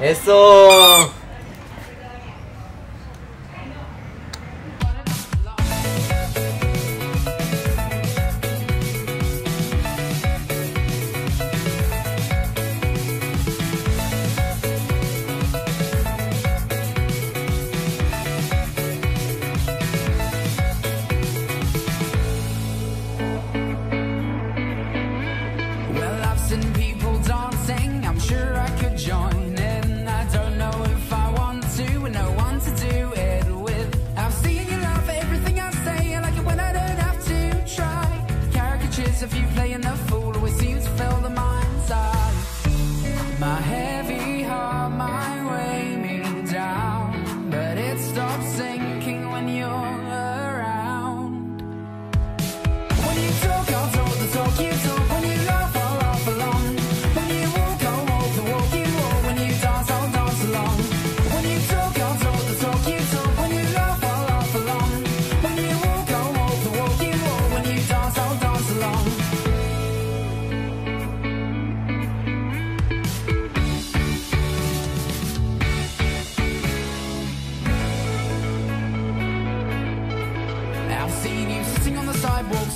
eso People dancing, I'm sure I could join in. I don't know if I want to, and no one to do it with. I've seen you laugh at everything I say. I like it when I don't have to try. Caricatures of you playing the fool always seem to fill the mind's eye. My heavy heart, my way me down, but it stops sinking when you're around. When you talk, I'll talk the talk you talk. When you laugh, I'll laugh along.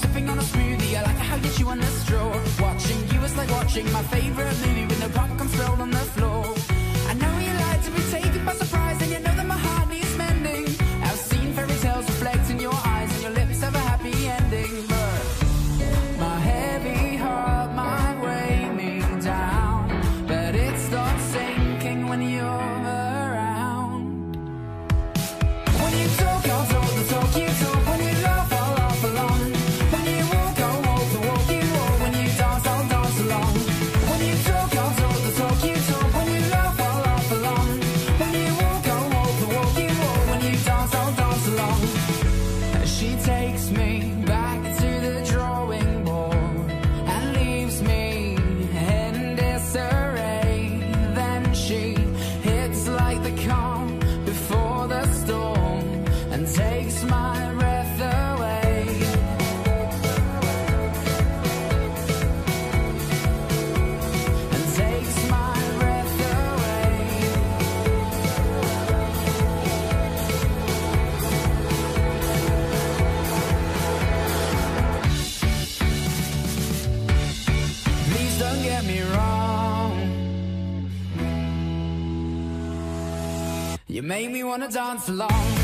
Sipping on a smoothie, I like how you chew on a straw. Watching you is like watching my favorite movie with no popcorn spilled on the floor. I know you like to be taken by surprise, and you know that my heart needs mending. I've seen fairy tales reflect in your eyes, and your lips have a happy ending. But my heavy heart might weigh me down, but it starts sinking when you're around. When you talk, I'll talk the talk you talk. When you laugh, I'll laugh along. You made me wanna dance along.